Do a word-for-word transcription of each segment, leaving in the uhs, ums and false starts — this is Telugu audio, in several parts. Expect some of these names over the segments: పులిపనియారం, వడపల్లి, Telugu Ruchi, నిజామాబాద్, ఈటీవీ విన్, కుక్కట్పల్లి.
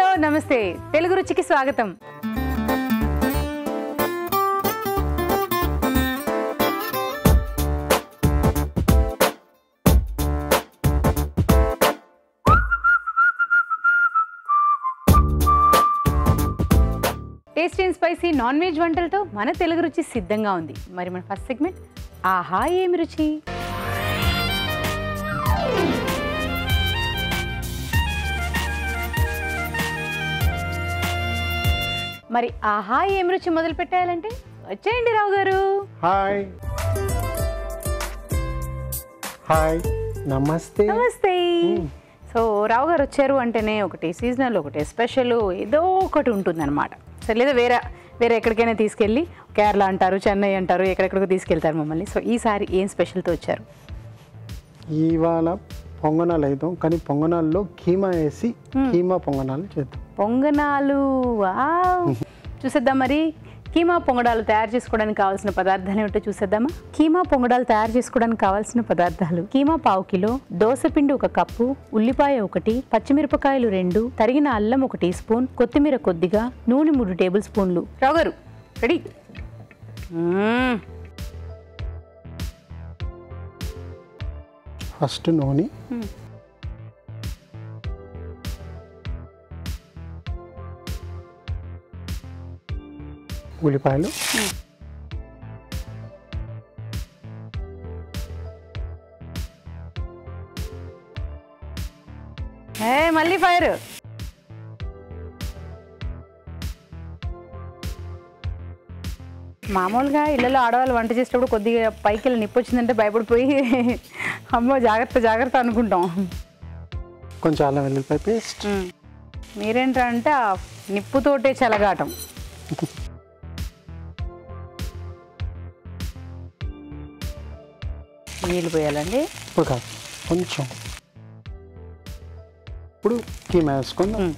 హలో నమస్తే తెలుగు రుచికి స్వాగతం। Tasty and spicy non veg వంటలతో మన తెలుగు రుచి సిద్ధంగా ఉంది। మరి మన ఫస్ట్ సెగ్మెంట్ ఆహా ఏమి రుచి। మరి ఆహా ఏమి రుచి మొదలు పెట్టాలంటే వచ్చేయండి రావు గారు। హాయ్ హాయ్ నమస్తే నమస్తే। సో రావు గారు వచ్చారు అంటేనే ఒకటి సీజనల్ ఒకటి స్పెషల్ ఏదో ఒకటి ఉంటుందన్నమాట। సో లేదా వేరే వేరే ఎక్కడికైనా తీసుకెళ్ళి కేరళ అంటారు చెన్నై అంటారు ఎక్కడెక్కడికి తీసుకెళ్తారు మమ్మల్ని। సో ఈసారి ఏం స్పెషల్తో వచ్చారు? ఇవాళ పొంగనాలు అవుతాం కానీ పొంగనాల్లో కీమా వేసి కీమా పొంగనాలు చేద్దాం। పొంగనాలు వావ్ చూసేద్దాం। మరి కీమా పొంగడాలు తయారు చేసుకోవడానికి కావాల్సిన పదార్థాలు ఏమిటో చూసేద్దామా। కీమా పొంగడాలు తయారు చేసుకోవడానికి కావాల్సిన పదార్థాలు కీమా పావు కిలో, దోసపిండి ఒక కప్పు, ఉల్లిపాయ ఒకటి, పచ్చిమిరపకాయలు రెండు, తరిగిన అల్లం ఒక టీ స్పూన్, కొత్తిమీర కొద్దిగా, నూనె మూడు టేబుల్ స్పూన్లు। రావు గారు రెడీ? ఫస్ట్ నూనె ఉల్లిపాయలు మళ్ళీ ఫైర్ మామూలుగా ఇళ్ళలో ఆడవాళ్ళు వంట చేసేటప్పుడు కొద్దిగా పైకి వెళ్ళి నిప్పు వచ్చిందంటే భయపడిపోయి అమ్మో జాగ్రత్త జాగ్రత్త అనుకుంటాం। కొంచెం అల్లం వెల్లుల్లిపాయ పేస్ట్। మీరేంటంటే ఆ నిప్పుతోటే చెలగాటం। నీళ్ళు పోయాలండి ఇప్పుడు కాదు కొంచెం ఇప్పుడు కీమా వేసుకుందాం।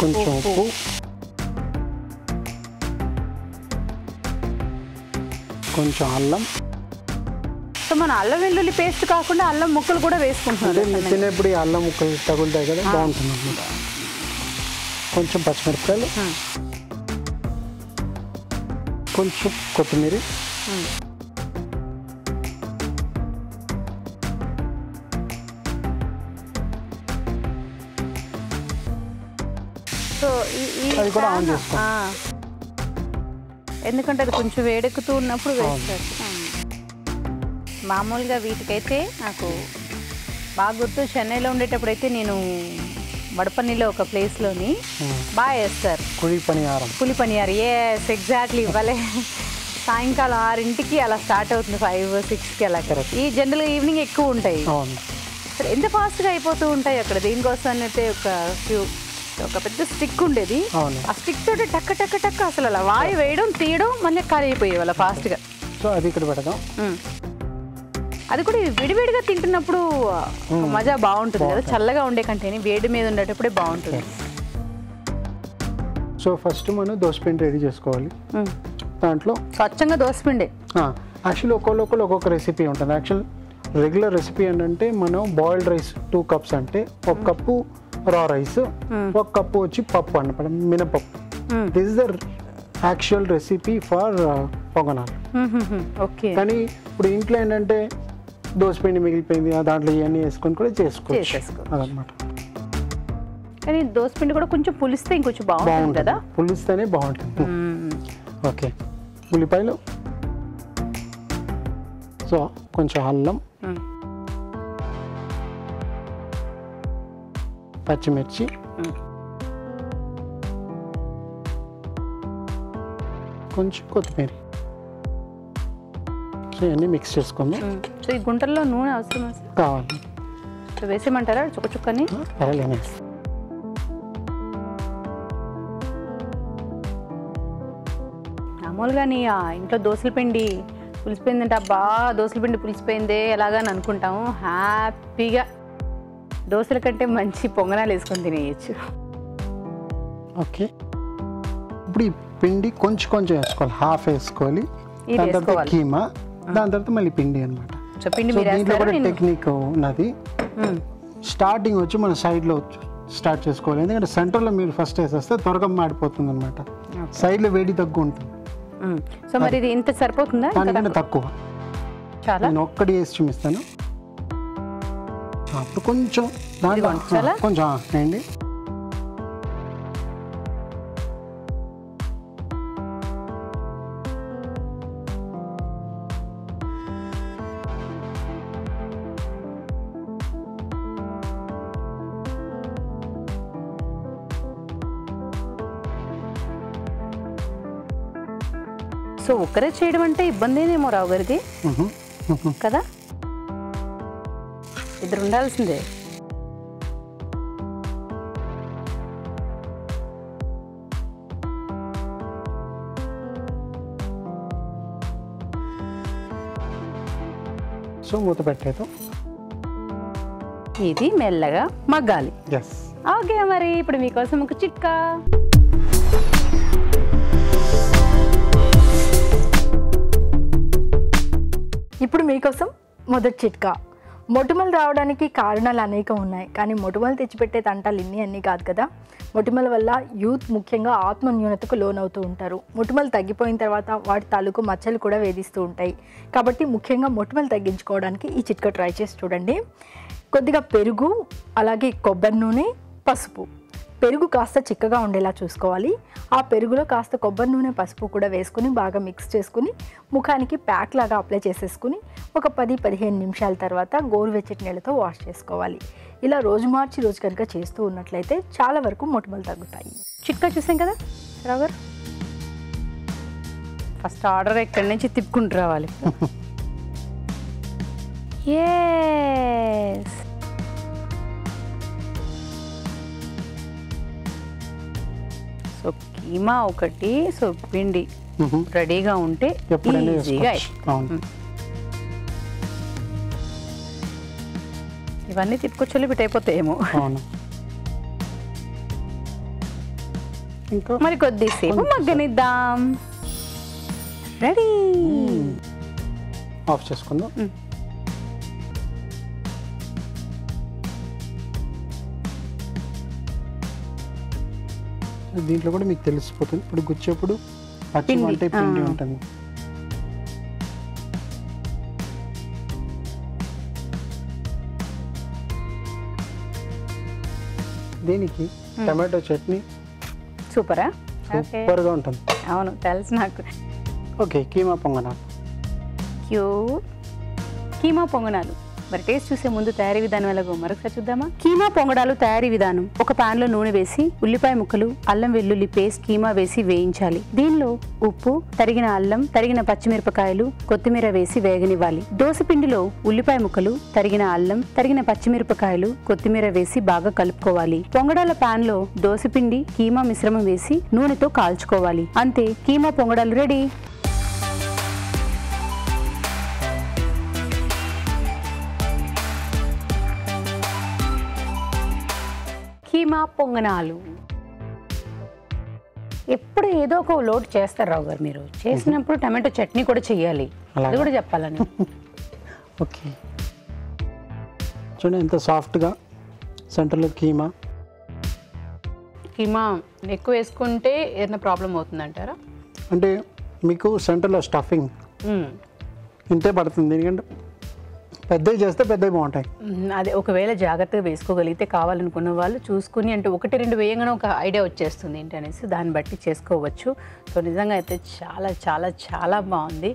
కొంచెం ఉప్పు కొంచెం అల్లం। సో మనం అల్లం వెల్లుల్లి పేస్ట్ కాకుండా అల్లం ముక్కలు కూడా వేసుకుంటున్నాం తినేప్పుడు అల్లం ముక్కలు తగులుతాయి కదా బాగుంటుంది అనమాట। కొంచెం పచ్చిమిరపకాయలు కొంచెం కొత్తిమీర అది కూడా ఆన్ చేసుకోవాలి ఎందుకంటే అది కొంచెం వేడెక్కుతూ ఉన్నప్పుడు వేస్తారు। మామూలుగా వీటికైతే నాకు బాగా గుర్తు చెన్నైలో ఉండేటప్పుడు అయితే నేను వడపల్లిలో ఒక ప్లేస్లోని బాగా వేస్తారు పులిపనియారం పులిపనియారు ఎస్ ఎగ్జాక్ట్లీ భలే సాయంకాలం ఆరింటికి అలా స్టార్ట్ అవుతుంది ఫైవ్ సిక్స్కి అలా కరెక్ట్। ఈ జనరల్గా ఈవినింగ్ ఎక్కువ ఉంటాయి సరే ఎంత ఫాస్ట్గా అయిపోతూ ఉంటాయి అక్కడ। దీనికోసం అయితే ఒక ఫ్యూ ఒక పెద్ద స్టిక్ ఉండేది ఆ స్టిక్ తోటి టక్క టక్క టక్క అసలు అలా వాయి వేయడం తీయడం మళ్ళీ ఖాళీ అయిపోయేవి అలా ఫాస్ట్గా। సో అది ఇక్కడ పెడదాం అది కూడా విడివిడిగా తింటున్నప్పుడు మజా బాగుంటుంది కదా చల్లగా ఉండే కంటే వేడి మీద ఉండేటప్పుడే బాగుంటుంది। సో ఫస్ట్ మనం దోసపిండి రెడీ చేసుకోవాలి దాంట్లో స్వచ్ఛంగా దోసపిండి। యాక్చువల్లీ ఒక్కొక్కరు ఒక్కొక్క రెసిపీ ఉంటుంది। యాక్చువల్ రెగ్యులర్ రెసిపీ ఏంటంటే మనం బాయిల్డ్ రైస్ టూ కప్స్ అంటే ఒక కప్పు రా రైస్ ఒక కప్పు వచ్చి పప్పు అనమాట మినపప్పు। This is the actual recipe for పొంగనాలు ఓకే। కానీ ఇప్పుడు ఇంట్లో ఏంటంటే దోసపిండి మిగిలిపోయింది దాంట్లో ఇవన్నీ వేసుకొని కూడా చేసుకోవచ్చు అదనమాట। కానీ దోసపిండి కూడా కొంచెం పులిస్తే ఇంకొంచెం బాగుంటుంది కదా పులిస్తేనే బాగుంటుంది ఓకే। ఉల్లిపాయలు సో కొంచెం అల్లం పచ్చిమిర్చి కొంచెం కొత్తిమీర సో ఇవన్నీ మిక్స్ చేసుకుందాం। సో ఈ గుంటల్లో నూనె అవసరమా కావాలి? సో వేసేయమంటారా చుక్క చుక్కని? పర్వాలేదు మామూలుగా నీ ఇంట్లో దోశల పిండి పులిసిపోయిందంటే అబ్బా దోశల పిండి పులిసిపోయిందే ఎలాగని అనుకుంటాము హ్యాపీగా దోశల కంటే మంచి పొంగనాలు వేసుకొని తినేయచ్చు। ఓకే ఇప్పుడు పిండి కొంచెం కొంచెం వేసుకోవాలి హాఫ్ వేసుకోవాలి దాని తర్వాత కీమా దాని తర్వాత మళ్ళీ పిండి అన్నమాట సో పిండి మీరు వేస్తారు టెక్నిక్ ఉన్నది స్టార్టింగ్ వచ్చి మన సైడ్ లో స్టార్ట్ చేసుకోవాలి ఎందుకంటే సెంటర్ లో మీరు ఫస్ట్ వేసేస్తే త్వరగా మాడిపోతుంది అన్నమాట సైడ్ లో వేడి తగ్గు ఉంటుంది సో మరి ఇది ఇంత సరిపోతుందా ఇంత తక్కువ చాలా నేను ఒక్కటి వేసి చూపిస్తాను అప్పుడు కొంచెం దాంట్లో కొంచెం వేయండి సో ఒకరే చేయడం అంటే ఇబ్బందేనేమో రావు గారికి కదా ఇద్దరు ఉండాల్సిందే సో మూత పెట్టేతో ఇది మెల్లగా మగ్గాలి ఓకే మరి ఇప్పుడు మీకోసం ఒక చిట్కా ఇప్పుడు మీకోసం మొదటి చిట్కా మొటిమలు రావడానికి కారణాలు అనేకం ఉన్నాయి కానీ మొటిమలు తెచ్చిపెట్టే తంటాలు ఇన్ని అన్నీ కాదు కదా మొటిమల వల్ల యూత్ ముఖ్యంగా ఆత్మన్యూనతకు లోనవుతూ ఉంటారు మొటిమలు తగ్గిపోయిన తర్వాత వాటి తాలూకు మచ్చలు కూడా వేధిస్తూ ఉంటాయి కాబట్టి ముఖ్యంగా మొటిమలు తగ్గించుకోవడానికి ఈ చిట్కా ట్రై చేసి చూడండి కొద్దిగా పెరుగు అలాగే కొబ్బరి నూనె పసుపు పెరుగు కాస్త చిక్కగా ఉండేలా చూసుకోవాలి ఆ పెరుగులో కాస్త కొబ్బరి నూనె పసుపు కూడా వేసుకుని బాగా మిక్స్ చేసుకుని ముఖానికి ప్యాక్ లాగా అప్లై చేసేసుకుని ఒక పది పదిహేను నిమిషాల తర్వాత గోరువెచ్చటి నీళ్ళతో వాష్ చేసుకోవాలి ఇలా రోజు మార్చి రోజు కనుక చేస్తూ ఉన్నట్లయితే చాలా వరకు మొటిమలు తగ్గుతాయి చిట్కా చూసాం కదా రావు ఫస్ట్ ఆర్డర్ ఇక్కడి నుంచి తిప్పుకుంటూ రావాలి yes సో కీమా ఒకటి సో పిండి రెడీగా ఉంటే ఈజీగా ఇవన్నీ తిప్పుకొచ్చి బిట్ అయిపోతాయేమో మరి కొద్దిసేపు మగ్గనిద్దాం రెడీ ఆఫ్ చేసుకుందాం దీంట్లో కూడా మీకు తెలిసిపోతుంది ఇప్పుడు గుచ్చేప్పుడు పచ్చి అంటే పిండి ఉంటుంది దీనికి టమాటో చట్నీ సూపరా సూపర్గా ఉంటుంది అవును తెలుసు నాకు ఓకే కీమా పొంగనాలు క్యూట్ కీమా పొంగనాలు మరి టేస్ట్ చూసే ముందు తయారీ విధానం ఎలాగో మరొకసారి చూద్దామా కీమా పొంగడాలు తయారీ విధానం ఒక పాన్ లో నూనె వేసి ఉల్లిపాయ ముక్కలు అల్లం వెల్లుల్లి పేస్ట్ కీమా వేసి వేయించాలి దీనిలో ఉప్పు తరిగిన అల్లం తరిగిన పచ్చిమిరపకాయలు కొత్తిమీర వేసి వేగనివ్వాలి దోశ పిండిలో ఉల్లిపాయ ముక్కలు తరిగిన అల్లం తరిగిన పచ్చిమిరపకాయలు కొత్తిమీర వేసి బాగా కలుపుకోవాలి పొంగడాల పాన్ లో దోశ పిండి కీమా మిశ్రమం వేసి నూనెతో కాల్చుకోవాలి అంతే కీమా పొంగడాలు రెడీ కీమా పొంగనాలు ఎప్పుడు ఏదో ఒక లోటు చేస్తారు రావు గారు మీరు చేసినప్పుడు టమాటో చట్నీ కూడా చెయ్యాలి అది కూడా చెప్పాలని ఓకే చూడండి ఎంత సాఫ్ట్గా సెంటర్లో కీమా కీమా ఎక్కువ వేసుకుంటే ఏదైనా ప్రాబ్లం అవుతుందంటారా అంటే మీకు సెంటర్లో స్టఫింగ్ ఇంతే పడుతుంది ఎందుకంటే పెద్దవి చేస్తే పెద్దవి బాగుంటాయి అదే ఒకవేళ జాగ్రత్తగా వేసుకోగలిగితే కావాలనుకున్న వాళ్ళు చూసుకుని అంటే ఒకటి రెండు వేయంగానే ఒక ఐడియా వచ్చేస్తుంది ఏంటి అనేసి దాన్ని బట్టి చేసుకోవచ్చు సో నిజంగా అయితే చాలా చాలా చాలా బాగుంది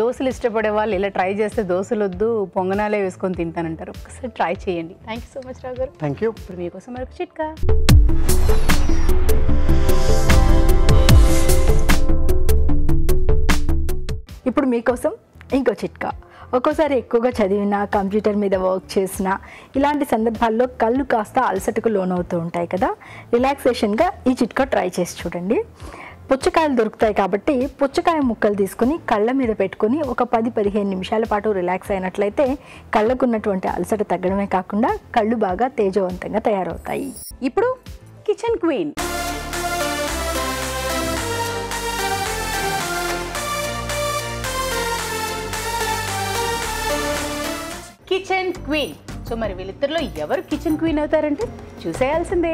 దోశలు ఇష్టపడే వాళ్ళు ఇలా ట్రై చేస్తే దోశలు వద్దు పొంగనాలే వేసుకొని తింటానంటారు ఒకసారి ట్రై చేయండి thank you so much Rao గారు థ్యాంక్ యూ ఇప్పుడు మీకోసం మరొక చిట్కా ఇప్పుడు మీకోసం ఇంకో చిట్కా ఒక్కోసారి ఎక్కువగా చదివినా కంప్యూటర్ మీద వర్క్ చేసినా ఇలాంటి సందర్భాల్లో కళ్ళు కాస్త అలసటకు లోనవుతూ ఉంటాయి కదా రిలాక్సేషన్గా ఈ చిట్కా ట్రై చేసి చూడండి పుచ్చకాయలు దొరుకుతాయి కాబట్టి పుచ్చకాయ ముక్కలు తీసుకుని కళ్ళ మీద పెట్టుకుని ఒక పది పదిహేను నిమిషాల పాటు రిలాక్స్ అయినట్లయితే కళ్ళకున్నటువంటి అలసట తగ్గడమే కాకుండా కళ్ళు బాగా తేజవంతంగా తయారవుతాయి ఇప్పుడు kitchen queen kitchen queen. So మరి వీళ్ళిద్దరిలో ఎవరు కిచెన్ క్వీన్ అవుతారంటే చూసేయాల్సిందే.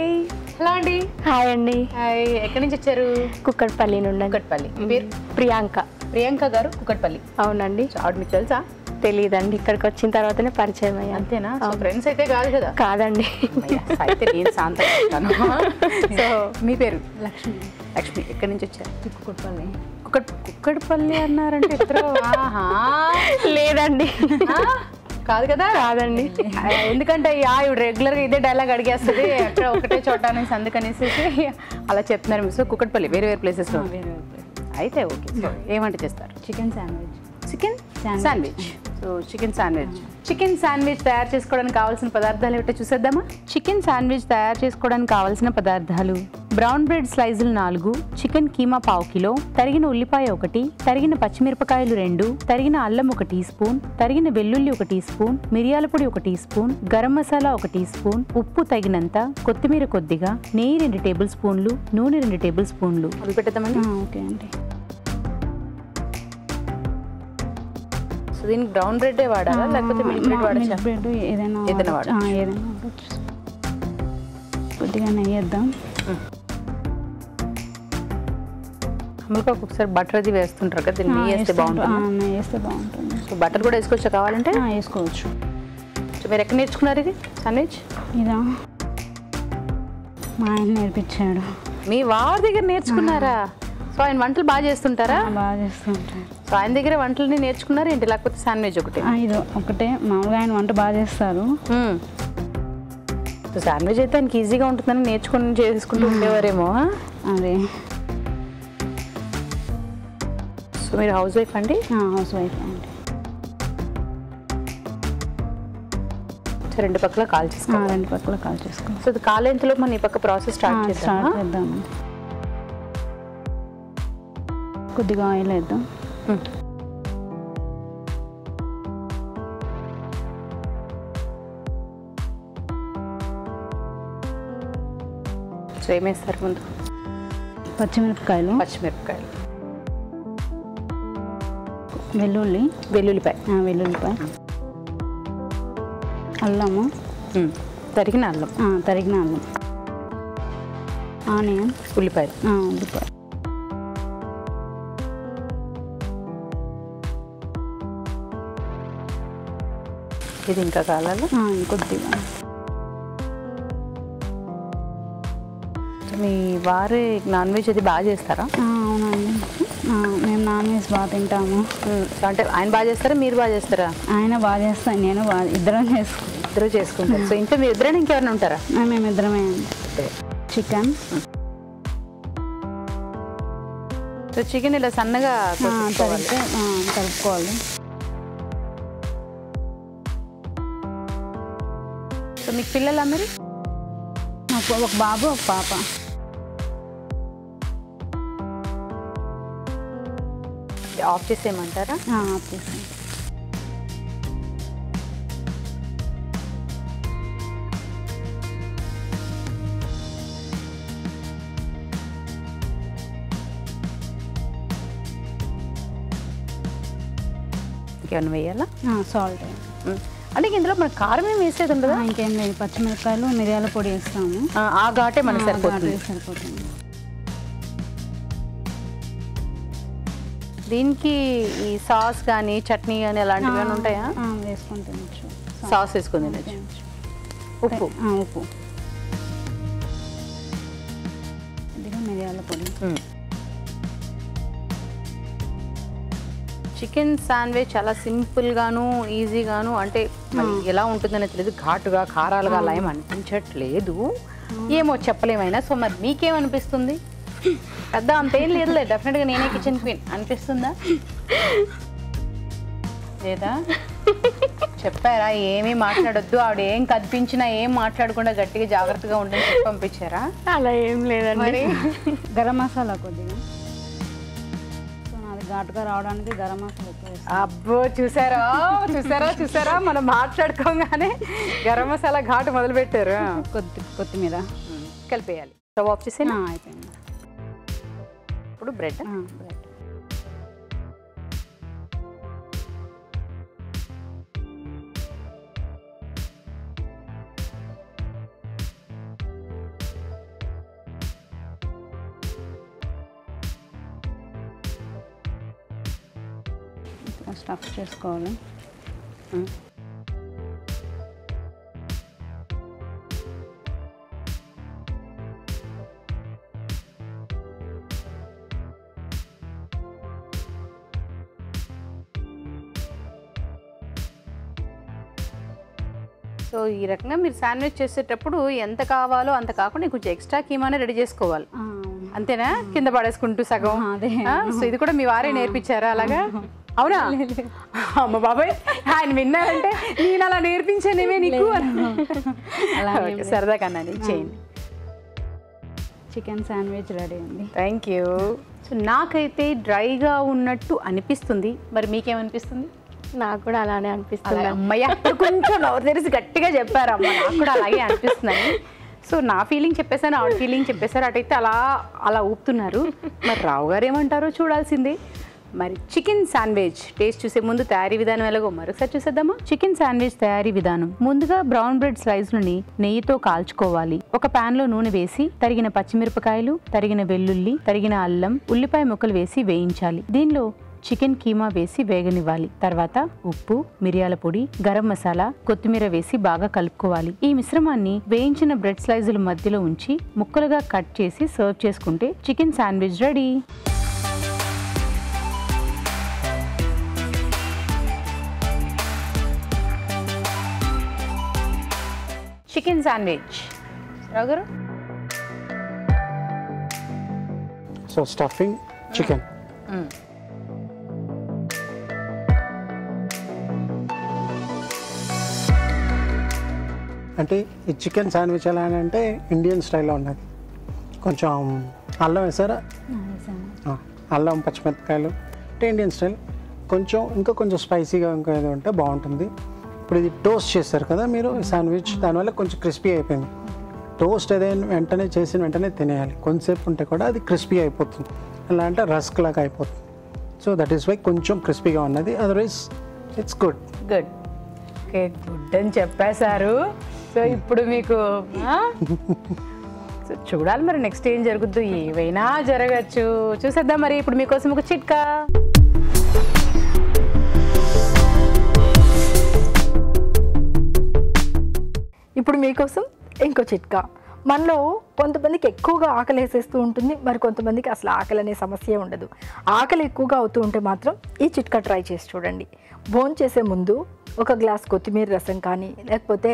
హలో అండి. హాయ్ అండి. హాయ్. ఎక్కడి నుంచి వచ్చారు? కుక్కట్పల్లి నుండి. కుక్కట్పల్లి. మీరు? ప్రియాంక. ప్రియాంక గారు కుక్కట్పల్లి. అవునండి. ఆవిడ మీకు తెలుసా? తెలియదండి, ఇక్కడికి వచ్చిన తర్వాతనే పరిచయం అయ్యా. అంతేనా? ఫ్రెండ్స్ అయితే కాదు కదా? కాదండి. అయితే నేను శాంత. సో మీ పేరు? లక్ష్మి. లక్ష్మి ఎక్కడి నుంచి వచ్చారు? కుక్కట్పల్లి. కుక్కట్ కుక్కట్పల్లి అన్నారంటే ఇద్దరు. లేదండి, కాదు కదా? కాదండి. ఎందుకంటే ఇవి రెగ్యులర్గా ఇదే డైలాగ్ అడిగేస్తుంది అక్కడ ఒకటే చోట అనేసి, అందుకనేసి అలా చెప్తున్నారు. మీ సో కుక్కట్పల్లి వేరే వేరే ప్లేసెస్లో అయితే ఓకే. సో ఏమంటే చేస్తారు? Chicken sandwich. Chicken sandwich. So chicken sandwich chicken sandwich తయారు చేసుకోవడానికి కావాల్సిన పదార్థాలు ఏమిటో చూసేద్దామా? చికెన్ శాండ్విచ్ తయారు చేసుకోవడానికి కావాల్సిన పదార్థాలు: బ్రౌన్ బ్రెడ్ స్లైజులు నాలుగు, చికెన్ కీమా పావు కిలో, తరిగిన ఉల్లిపాయ ఒకటి, తరిగిన పచ్చిమిరపకాయలు రెండు, తరిగిన అల్లం ఒక టీ స్పూన్, తరిగిన వెల్లుల్లి ఒక టీ స్పూన్, మిరియాల పొడి ఒక టీ స్పూన్, గరం మసాలా ఒక టీ స్పూన్, ఉప్పు తగినంత, కొత్తిమీర కొద్దిగా, నెయ్యి రెండు టేబుల్ స్పూన్లు, నూనె రెండు టేబుల్ స్పూన్లు. అవి పెట్టేద్దామని. ఓకే అండి. దీనికి బ్రౌన్ బ్రెడ్ వాడాలా లేకపోతే మిల్క్ బ్రెడ్ వాడాలా? బ్రెడ్ ఏదైనా ఏదైనా వాడాలి. ఏదైనా వాడచ్చు. కొద్దిగా నెయ్యి వేద్దాం. అమలుగా ఒకసారి బటర్ అది వేస్తుంటారు కదా, దీన్ని నెయ్యి వేస్తే బాగుంటుంది. నెయ్యి వేస్తే బాగుంటుంది. సో బటర్ కూడా వేసుకోవచ్చు కావాలంటే. వేసుకోవచ్చు. మీరు ఎక్కడ నేర్చుకున్నారు ఇది శాండ్విచ్? ఇదా మా ఆయన నేర్పించాడు. మీ వారి దగ్గర నేర్చుకున్నారా? సో ఆయన వంటలు బాగా చేస్తుంటారా? బాగా చేస్తుంటారు. సో ఆయన దగ్గర వంటలని నేర్చుకున్నారు ఏంటి లేకపోతే శాండ్విచ్ ఒకటి? ఇది ఒకటే. మామూలుగా ఆయన వంట బాగా చేస్తారు. సో శాండ్విచ్ అయితే ఆయనకి ఈజీగా ఉంటుందని నేర్చుకుని చేసుకుంటూ ఉండేవారేమో. అదే. సో మీరు హౌస్ వైఫ్ అండి? హౌస్ వైఫ్ అండి. రెండు పక్కల కాల్ చేసుకోవాలి. రెండు పక్కల కాల్ చేసుకోవాలి. సో ఇది కాలేంతలో మనం ఈ పక్క ప్రాసెస్ స్టార్ట్ చేద్దాం. కొద్దిగా ఆయిల్ వేద్దాం. సో ఏమేస్తారు ముందు? పచ్చిమిరపకాయలు. పచ్చిమిరపకాయలు. వెల్లుల్లి. వెల్లుల్లిపాయ. వెల్లుల్లిపాయ. అల్లము. తరిగిన అల్లం. తరిగిన అల్లం. ఆనియన్. ఉల్లిపాయలు. ఉల్లిపాయ. ఇది ఇంకా కాలాలు కొద్దిగా. మీ వారు నాన్ వెజ్ అది బాగా చేస్తారా? అవునండి, మేము నాన్ వెజ్ బాగా తింటాము. అంటే ఆయన బాగా చేస్తారా మీరు బాగా చేస్తారా? ఆయన బాగా చేస్తాను, నేను బాగా. ఇద్దరం చేసుకు ఇద్దరు చేసుకుంటాను. సో ఇంకా మీరు ఇద్దరైనా ఇంకెవరైనా ఉంటారా? మేము ఇద్దరమే. చికెన్. సో చికెన్ ఇలా సన్నగా తరిగితే కలుపుకోవాలి. మీకు పిల్లలా మరి? నాకు ఒక బాబు ఒక పాప. ఆఫ్ చేసేయమంటారా? ఆఫ్ చేసే. ఇంకేమన్నా వేయాలా? సాల్ట్. అంటే ఇందులో మన కారం ఏం వేసేది ఉండదా? ఇంకేం లేదు, పచ్చిమిరపకాయలు మిరియాల పొడి వేస్తాము. ఆ ఘాటే మనకు సరిపోతుంది. సరిపోతుంది. దీనికి ఈ సాస్ కానీ చట్నీ కానీ అలాంటివి కానీ ఉంటాయా? వేసుకొని తినచ్చు. సాస్ వేసుకొని తినచ్చు. ఉప్పు. ఉప్పు. ఇదిగో మిరియాల పొడి. చికెన్ శాండ్విచ్ చాలా సింపుల్గాను ఈజీగాను, అంటే ఎలా ఉంటుందని తెలియదు, ఘాటుగా కారాలుగా అలా ఏం అనిపించట్లేదు, ఏమో చెప్పలేమైనా. సో మరి మీకేమనిపిస్తుంది? పెద్ద అంతేం లేదులే, డెఫినెట్గా నేనే కిచెన్ క్వీన్ అనిపిస్తుందా లేదా? చెప్పారా ఏమీ మాట్లాడొద్దు, ఆవిడ ఏం కనిపించినా ఏం మాట్లాడకుండా గట్టిగా జాగ్రత్తగా ఉండని చెప్పి పంపించారా? అలా ఏం లేదండి. గరం మసాలా కొద్దిగా ఘాటుగా రావడానికి గరం మసాలా. అబ్బో చూసారా చూసారా చూసారా, మనం మాట్లాడుకోగానే గరం మసాలా ఘాటు మొదలు పెట్టారు. కొద్ది కొత్తిమీర కలిపేయాలి. స్టవ్ ఆఫ్ చేసి అయిపోయింది. ఇప్పుడు బ్రెడ్. బ్రెడ్ ఇలా స్టఫ్ చేసుకోవాలి. సో ఈ రకంగా మీరు శాండ్విచ్ చేసేటప్పుడు ఎంత కావాలో అంత కాకుండా కొంచెం ఎక్స్ట్రా కీమానే రెడీ చేసుకోవాలి, అంతేనా? కింద పడేసుకుంటూ సగం. సో ఇది కూడా మీ వారే నేర్పించారా అలాగా? అవునా? అమ్మ బాబాయ్ ఆయన విన్నారంటే నేను అలా నేర్పించానేమే నీకు అని సరదాగా అన్నాను. చేయండి, చికెన్ శాండ్విచ్ రెడీ అండి. Thank you. సో నాకైతే డ్రైగా ఉన్నట్టు అనిపిస్తుంది, మరి మీకేమనిపిస్తుంది? నాకు కూడా అలానే అనిపిస్తుంది. అమ్మయ్య కొంచెం నోరు తెరిసి గట్టిగా చెప్పారు. అమ్మ నాకు కూడా అలాగే అనిపిస్తున్నాయి. సో నా ఫీలింగ్ చెప్పేశాను, ఆవిడ ఫీలింగ్ చెప్పేశారు. అటైతే అలా అలా ఊపుతున్నారు. మరి రావు గారు ఏమంటారో చూడాల్సిందే. మరి చికెన్ శాండ్విచ్ టేస్ట్ చూసే ముందు తయారీ విధానం ఎలాగో మరొకసారి చూసేద్దామా? చికెన్ శాండ్విచ్ తయారీ విధానం: ముందుగా బ్రౌన్ బ్రెడ్ స్లైస్లని నెయ్యితో కాల్చుకోవాలి. ఒక ప్యాన్ లో నూనె వేసి తరిగిన పచ్చిమిరపకాయలు, తరిగిన వెల్లుల్లి, తరిగిన అల్లం, ఉల్లిపాయ ముక్కలు వేసి వేయించాలి. దీనిలో చికెన్ కీమా వేసి వేగనివ్వాలి. తర్వాత ఉప్పు, మిరియాల పొడి, గరం మసాలా, కొత్తిమీర వేసి బాగా కలుపుకోవాలి. ఈ మిశ్రమాన్ని వేయించిన బ్రెడ్ స్లైజుల మధ్యలో ఉంచి ముక్కలుగా కట్ చేసి సర్వ్ చేసుకుంటే chicken sandwich ready. Chicken sandwich Rao గారు. So stuffing chicken. అంటే ఈ చికెన్ శాండ్విచ్ ఎలా అంటే ఇండియన్ స్టైల్లో ఉన్నది. కొంచెం అల్లం వేసారా? అల్లం, పచ్చిమిరపకాయలు అంటే ఇండియన్ స్టైల్. కొంచెం ఇంకా కొంచెం స్పైసీగా ఇంకా ఏదో ఉంటే బాగుంటుంది. ఇప్పుడు ఇది టోస్ట్ చేస్తారు కదా మీరు శాండ్విచ్, దానివల్ల కొంచెం క్రిస్పీ అయిపోయింది. టోస్ట్ ఏదైనా వెంటనే చేసిన వెంటనే తినేయాలి. కొంతసేపు ఉంటే కూడా అది క్రిస్పీ అయిపోతుంది. ఎలా అంటే రస్క్ లాగా అయిపోతుంది. సో దట్ ఈస్ వై కొంచెం క్రిస్పీగా ఉన్నది. Otherwise it's good. Good okay, good అని చెప్పేశారు. సో ఇప్పుడు మీకు చూడాలి మరి నెక్స్ట్ ఏం జరుగుద్దు. ఏవైనా జరగచ్చు, చూసేద్దాం. మరి ఇప్పుడు మీకోసం ఒక చిట్కా. ఇప్పుడు మీకోసం ఇంకో చిట్కా. మనలో కొంతమందికి ఎక్కువగా ఆకలి వేసేస్తూ ఉంటుంది, మరి కొంతమందికి అసలు ఆకలి అనే సమస్య ఉండదు. ఆకలి ఎక్కువగా అవుతూ ఉంటే మాత్రం ఈ చిట్కా ట్రై చేసి చూడండి. భోజనం చేసే ముందు ఒక గ్లాస్ కొత్తిమీర రసం కానీ, లేకపోతే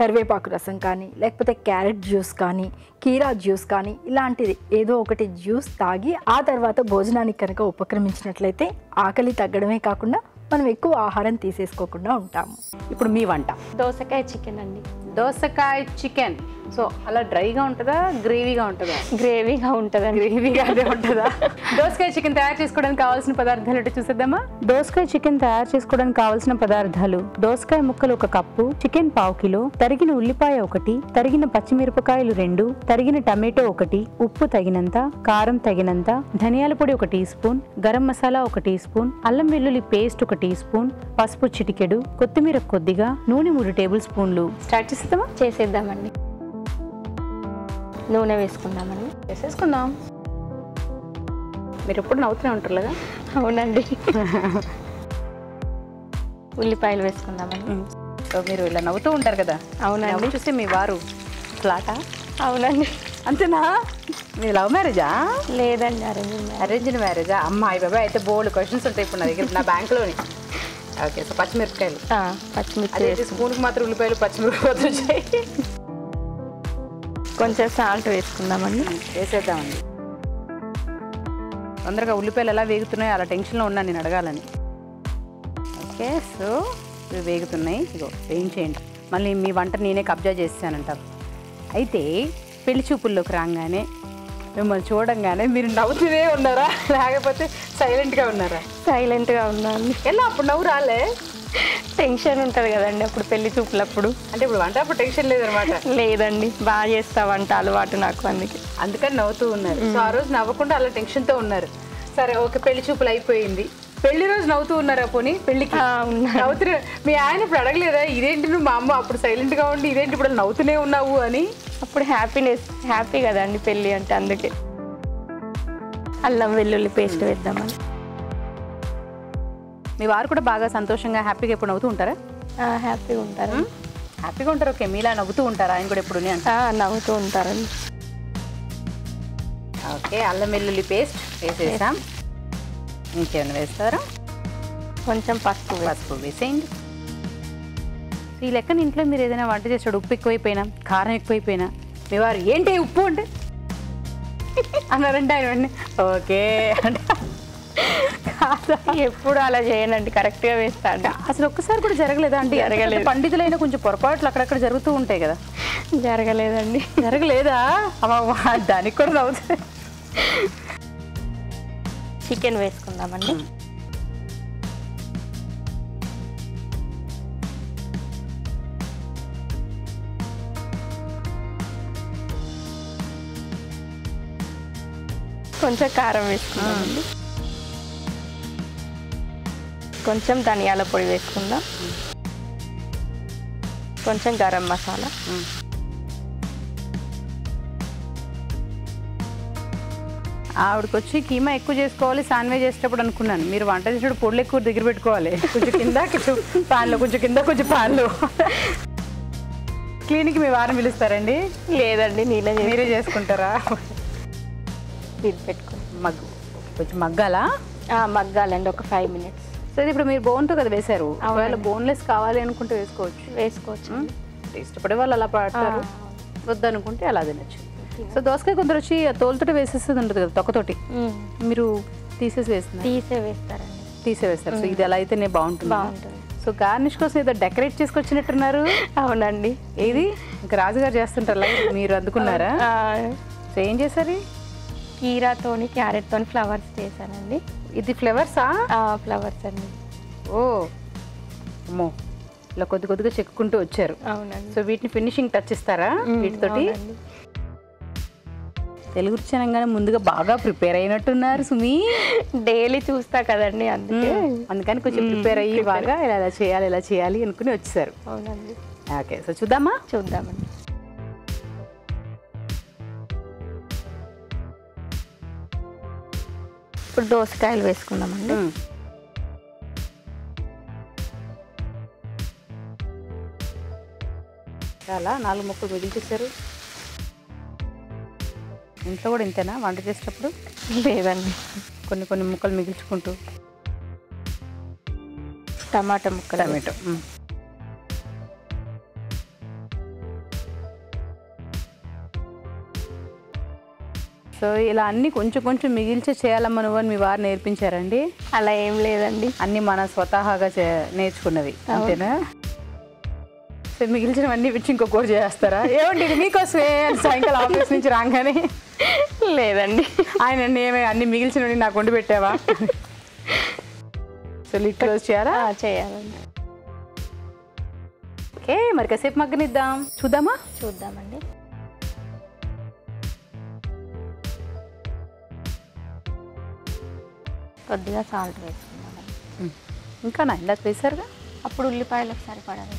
కరివేపాకు రసం కానీ, లేకపోతే క్యారెట్ జ్యూస్ కానీ, కీరా జ్యూస్ కానీ, ఇలాంటిది ఏదో ఒకటి జ్యూస్ తాగి ఆ తర్వాత భోజనానికి కనుక ఉపక్రమించినట్లయితే ఆకలి తగ్గడమే కాకుండా మనం ఎక్కువ ఆహారం తీసేసుకోకుండా ఉంటాము. ఇప్పుడు మీ వంట దోసకాయ చికెన్ అండి. దోసకాయ చికెన్. సో అలా డ్రైగా ఉంటుందా, గ్రేవీగా ఉంటుందా? గ్రేవీగా ఉంటుందా? గ్రేవీగా ఉంటుందా? దోసకాయ చికెన్ తయారు చేసుకోవడానికి కావాల్సిన పదార్థాలు అంటే చూసేద్దామా? దోసకాయ చికెన్ తయారు చేసుకోవడానికి కావాల్సిన పదార్థాలు: దోసకాయ ముక్కలు ఒక కప్పు, చికెన్ పావు కిలో, తరిగిన ఉల్లిపాయ ఒకటి, తరిగిన పచ్చిమిరపకాయలు రెండు, తరిగిన టమాటో ఒకటి, ఉప్పు తగినంత, కారం తగినంత, ధనియాల పొడి ఒక టీ స్పూన్, గరం మసాలా ఒక టీ స్పూన్, అల్లం వెల్లుల్లి పేస్ట్ ఒక టీ స్పూన్, పసుపు చిటికెడు, కొత్తిమీర కొద్దిగా, నూనె మూడు టేబుల్ స్పూన్లు. స్టార్ట్ చేసేద్దామా? చేసేద్దామండి. నూనె వేసుకుందామండి. వేసేసుకుందాం. మీరు ఎప్పుడు నవ్వుతూనే ఉంటారు కదా? అవునండి. ఉల్లిపాయలు వేసుకుందామండి. సో మీరు ఇలా నవ్వుతూ ఉంటారు కదా? అవునండి. చూస్తే మీ వారు ఫ్లాటా? అవునండి. అంతేనా? మీ లవ్ మ్యారేజా? లేదండి, అరేంజ్ అరేంజ్ మ్యారేజా? అమ్మాయి బాబా అయితే బోల్డ్ క్వశ్చన్స్ ఉంటాయి ఇప్పుడు నా దగ్గర, నా బ్యాంక్లోని. ఓకే. సో పచ్చిమిరపకాయలు, పచ్చిమిర్చి అయితే స్పూన్కి మాత్రం ఉల్లిపాయలు పచ్చిమిరపకాయలు వచ్చాయి. కొంచెం సాల్ట్ వేసుకుందామండి. వేసేద్దామండి. తొందరగా ఉల్లిపాయలు ఎలా వేగుతున్నాయి అలా టెన్షన్లో ఉన్నా నేను అడగాలని. ఓకే. సో ఇవి వేగుతున్నాయి, ఇగో వేయించేయండి. మళ్ళీ మీ వంట నేనే కబ్జా చేస్తానంటారు. అయితే పెళ్లి చూపుల్లోకి రాగానే మిమ్మల్ని చూడంగానే మీరు నవ్వుతూనే ఉన్నారా లేకపోతే సైలెంట్గా ఉన్నారా? సైలెంట్గా ఉన్నాను. ఎలా అప్పుడు నవ్వు రాలే? టెన్షన్ ఉంటుంది కదండి అప్పుడు పెళ్లి చూపులప్పుడు. అంటే ఇప్పుడు వంట అప్పుడు టెన్షన్ లేదనమాట? లేదండి, బాగా చేస్తా వంట అలవాటు నాకు, అందుకే అందుకని నవ్వుతూ ఉన్నారు. సో ఆ రోజు నవ్వకుండా అలా టెన్షన్తో ఉన్నారు. సరే ఓకే, పెళ్లి చూపులు అయిపోయింది. పెళ్లి రోజు నవ్వుతూ ఉన్నారా? పోనీ పెళ్లికి నవ్వుతున్నా. మీ ఆయన ఇప్పుడు అడగలేదా ఇదేంటి నువ్వు మా అమ్మ అప్పుడు సైలెంట్గా ఉండి ఇదేంటి ఇప్పుడు నవ్వుతూనే ఉన్నావు అని? అప్పుడు హ్యాపీనెస్, హ్యాపీ కదండి పెళ్ళి అంటే, అందుకే. అల్లం వెల్లుల్లి పేస్ట్ వేద్దామని. మీ వారు కూడా బాగా సంతోషంగా హ్యాపీగా ఎప్పుడు నవ్వుతూ ఉంటారా? ఆ హ్యాపీగా ఉంటారు. హ్యాపీగా ఉంటారు. ఓకే, మీలా నవ్వుతూ ఉంటారా? ఆయన కూడా ఎప్పుడూనే అంట ఆ నవ్వుతూ ఉంటారు. ఓకే, అల్లం వెల్లుల్లి పేస్ట్ వేసేసాం. ఇంకేమైనా వేస్తారా? కొంచెం పసుపు పసుపు వేసేయండి. ఈ లెక్కన ఇంట్లో మీరు ఏదైనా వంట చేసాడు ఉప్పు ఎక్కువైపోయినా కారం ఎక్కువైపోయినా మీ వారు ఏంటి ఉప్పు అంటే అన్నారండి ఆయన. ఓకే, ఎప్పుడు అలా చేయనండి, కరెక్ట్గా వేస్తాడు. అసలు ఒక్కసారి కూడా జరగలేదా అండి? జరగలేదు. పండితులైనా కొంచెం పొరపాట్లు అక్కడక్కడ జరుగుతూ ఉంటాయి కదా. జరగలేదండి. జరగలేదా? అమ్మ, దానికి కూడా అవుతుంది. చికెన్ వేసుకుందామండి. కొంచెం కారం వేసుకుందామండి. కొంచెం ధనియాల పొడి వేసుకుందాం. కొంచెం గరం మసాలా, ఆవిడకి వచ్చి కీమా ఎక్కువ చేసుకోవాలి సాన్వేజ్ చేసేటప్పుడు అనుకున్నాను. మీరు వంట చేసేటప్పుడు పొడులు ఎక్కువ దగ్గర పెట్టుకోవాలి. కొంచెం కింద కొంచెం పాన్లో, కొంచెం కింద కొంచెం పాన్లో. క్లీనిక్ మీ వారం పిలుస్తారండి? లేదండి, నేనే మీరే చేసుకుంటారా? ఇది పెట్టుకో మగ్గు, కొంచెం మగ్గాలా? మగ్గాలండి ఒక ఫైవ్ మినిట్స్. సరే, ఇప్పుడు మీరు బోన్తో కదా వేశారు, ఒకవేళ బోన్లెస్ కావాలి అనుకుంటే వేసుకోవచ్చు. వేసుకోవచ్చు, ఇష్టపడే వాళ్ళు అలా పడతారు, వద్దనుకుంటే అలా తినచ్చు. సో దోసకాయ కొందరు వచ్చి తోలుతో వేసేస్తుంది ఉంటుంది కదా, తొక్కతోటి. మీరు తీసేసి వేస్తున్నారు? తీసే వేస్తారండి, తీసే వేస్తారు. సో ఇది ఎలా అయితేనే బాగుంటుంది. బాగుంటుంది. సో గార్నిష్ కోసం ఏదో డెకరేట్ చేసుకొచ్చినట్టున్నారు. అవునండి, ఇది ఇంకా రాజుగారు చేస్తుంటారు, మీరు అందుకున్నారా? సో ఏం చేశారు? కీరాతోని క్యారెట్తోని ఫ్లవర్స్ చేశానండి. ఇది ఫ్లవర్సా? ఫ్లవర్స్ అండి. ఓ అమ్మో, ఇలా కొద్ది కొద్దిగా చెక్కుంటూ వచ్చారు. అవునండి. సో వీటిని ఫినిషింగ్ టచ్ ఇస్తారా వీటితోటి? తెలుగు రుచి ముందుగా బాగా ప్రిపేర్ అయినట్టున్నారు సుమి. డైలీ చూస్తా కదండి, అందుకే అందుకని కొంచెం ప్రిపేర్ అయ్యి బాగా ఇలా ఇలా చేయాలి ఇలా చేయాలి అనుకుని వచ్చేసారు. అవునండి. ఓకే, సో చూద్దామా? చూద్దామండి. ఇప్పుడు దోసకాయలు వేసుకుందామండి. చాలా నాలుగు ముక్కలు మిగిలిచేశారు. ఇంట్లో కూడా ఇంతేనా వంట చేసేటప్పుడు? లేదండి, కొన్ని కొన్ని ముక్కలు మిగిల్చుకుంటూ. టమాటా ముక్క, టమాటో ఇలా అన్ని కొంచెం కొంచెం మిగిల్చి చేయాలమ్మ నువ్వు అని మీ వారు నేర్పించారండి? అలా ఏం లేదండి, అన్ని మన స్వతహాగా నేర్చుకున్నవి అంతేనా? సో మిగిల్చినవన్నీ వచ్చి ఇంకొకటి చేస్తారా? ఏమండి ఇది మీకోసమే సాయంకాలం ఆఫీస్ నుంచి రాగానే? లేదండి, ఆయన ఏమే అన్ని మిగిల్చినవి నాకు వండి పెట్టావా? సో లిట్ క్లోజ్ చేయాలా? చేయాలండి. ఓకే, మరి కాసేపు మగ్గనిద్దాం. చూద్దామా? చూద్దామండి. కొద్దిగా సాల్ట్ వేసుకున్నాను. ఇంకా నా ఇందాక వేసారుగా, అప్పుడు ఉల్లిపాయలు ఒకసారి పడాలి.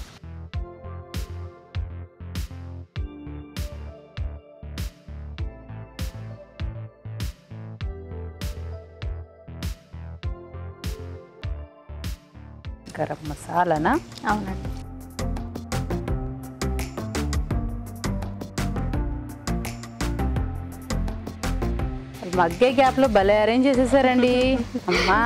గరం మసాలానా? అవునండి. మగ్గే గ్యాప్లో భలే అరేంజ్ చేసేసారండి అమ్మా.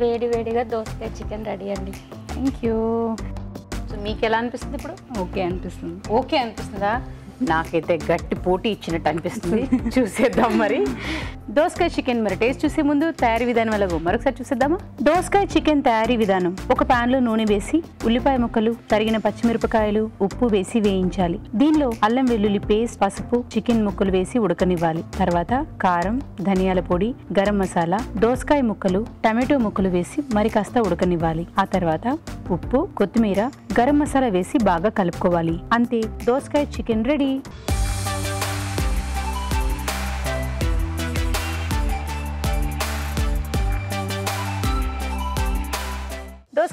వేడి వేడిగా దోసకాయ చికెన్ రెడీ అండి. Thank you. సో మీకు ఎలా అనిపిస్తుంది ఇప్పుడు? ఓకే అనిపిస్తుంది. ఓకే అనిపిస్తుందా? నాకైతే గట్టి పోటీ ఇచ్చినట్టు అనిపిస్తుంది. చూసేద్దాం మరి. దోసకాయ చికెన్ మరి టేస్ట్ చూసే ముందు తయారీ విధానం ఎలాగో మరొకసారి చూసేద్దామా? దోసకాయ చికెన్ తయారీ విధానం: ఒక ప్యాన్లో నూనె వేసి ఉల్లిపాయ ముక్కలు, తరిగిన పచ్చిమిరపకాయలు, ఉప్పు వేసి వేయించాలి. దీనిలో అల్లం వెల్లుల్లి పేస్ట్, పసుపు, చికెన్ ముక్కలు వేసి ఉడకనివ్వాలి. తర్వాత కారం, ధనియాల పొడి, గరం మసాలా, దోసకాయ ముక్కలు, టమాటో ముక్కలు వేసి మరి కాస్త ఉడకనివ్వాలి. ఆ తర్వాత ఉప్పు, కొత్తిమీర, గరం మసాలా వేసి బాగా కలుపుకోవాలి. అంతే, దోసకాయ చికెన్ రెడీ.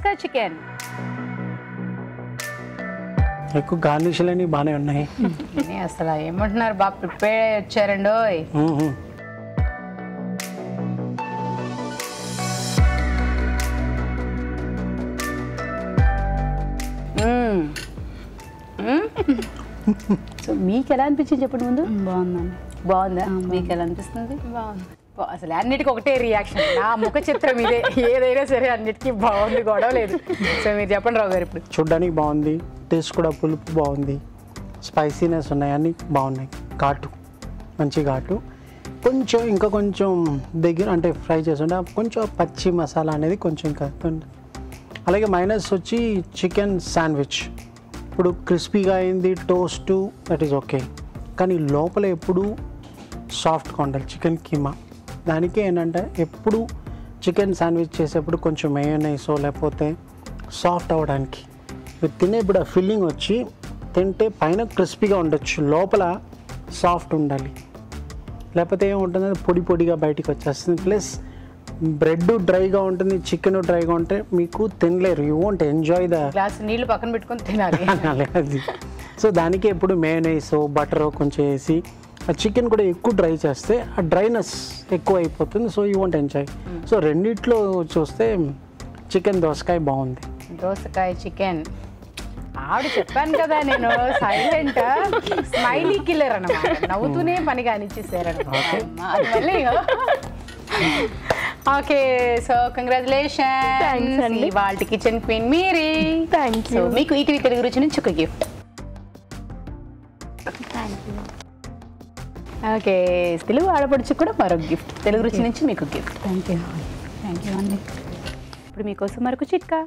का चिकन ఎక్కు గార్నిష్లని బానే ఉన్నాయి నేను అసలు ఏమంటున్నారు బాబు ప్రిపేర్ అయ్యి వచ్చారండోయ్ హ్మ్ సో మీకు ఎలా అనిపిస్తుంది చెప్పండి ముందు బాగున్నాను బాగుందా మీకు ఎలా అనిపిస్తుంది బాగుంది అసలు అన్నిటికీ ఒకటే రియాక్షన్ నా ముఖ చిత్రం ఇదే ఏదైనా సరే అన్నిటికీ బాగుంది గొడవ లేదు సో మీరు చెప్పండి రావు గారు ఇప్పుడు చూడడానికి బాగుంది टेस्ट కూడా పులుపు బాగుంది స్పైసీనెస్ ఉన్నాయి అన్ని బాగున్నాయి కాటు మంచి కాటు కొంచెం ఇంకా కొంచెం దగ్గర అంటే ఫ్రై చేస్తుంటే కొంచెం పచ్చి మసాలా అనేది కొంచెం కలుపుంది అలాగే మైనస్ వచ్చి చికెన్ శాండ్విచ్ ఇప్పుడు క్రిస్పీగా అయింది టోస్ట్ దట్ ఇస్ ఓకే కానీ లోపల ఎప్పుడు సాఫ్ట్‌గా ఉండాలి చికెన్ కీమా దానికి ఏంటంటే ఎప్పుడు చికెన్ శాండ్విచ్ చేసేప్పుడు కొంచెం మేయోనైస్ లేకపోతే సాఫ్ట్ అవడానికి తినేప్పుడు ఆ ఫీలింగ్ వచ్చి తింటే పైన క్రిస్పీగా ఉండొచ్చు లోపల సాఫ్ట్ ఉండాలి లేకపోతే ఏముంటుందంటే పొడి పొడిగా బయటికి వచ్చేస్తుంది ప్లస్ బ్రెడ్ డ్రైగా ఉంటుంది చికెన్ డ్రైగా ఉంటే మీకు తినలేరు you won't enjoy the glass నీళ్ళు పక్కన పెట్టుకొని తినాలి సో దానికి ఎప్పుడు మేయోనైస్ బటర్ కొంచెం వేసి ఆ చికెన్ కూడా ఎక్కువ డ్రై చేస్తే ఆ డ్రైనెస్ ఎక్కువ అయిపోతుంది so you won't enjoy so రెండిట్లో చూస్తే చికెన్ దోసకాయ బాగుంది దోసకాయ చికెన్ ఆవిడ చెప్పాను కదా నేను సైలెంట్ స్మైలీ కిల్లర్ అనమాట నవ్వుతూనే పని కానిచ్చేసారు ఓకే సో కంగ్రాచులేషన్స్ వాళ్ళ కిచెన్ క్వీన్ మీరీ థాంక్యూ మీకు ఈ క్రీ తెలుగు రుచి నుంచి ఒక గిఫ్ట్ థాంక్యూ ఓకే తెలుగు ఆడపడుచు కూడా మరో గిఫ్ట్ తెలుగు రుచి నుంచి మీకు గిఫ్ట్ థాంక్యూ థాంక్యూ అండి ఇప్పుడు మీకోసం మరొక చిట్కా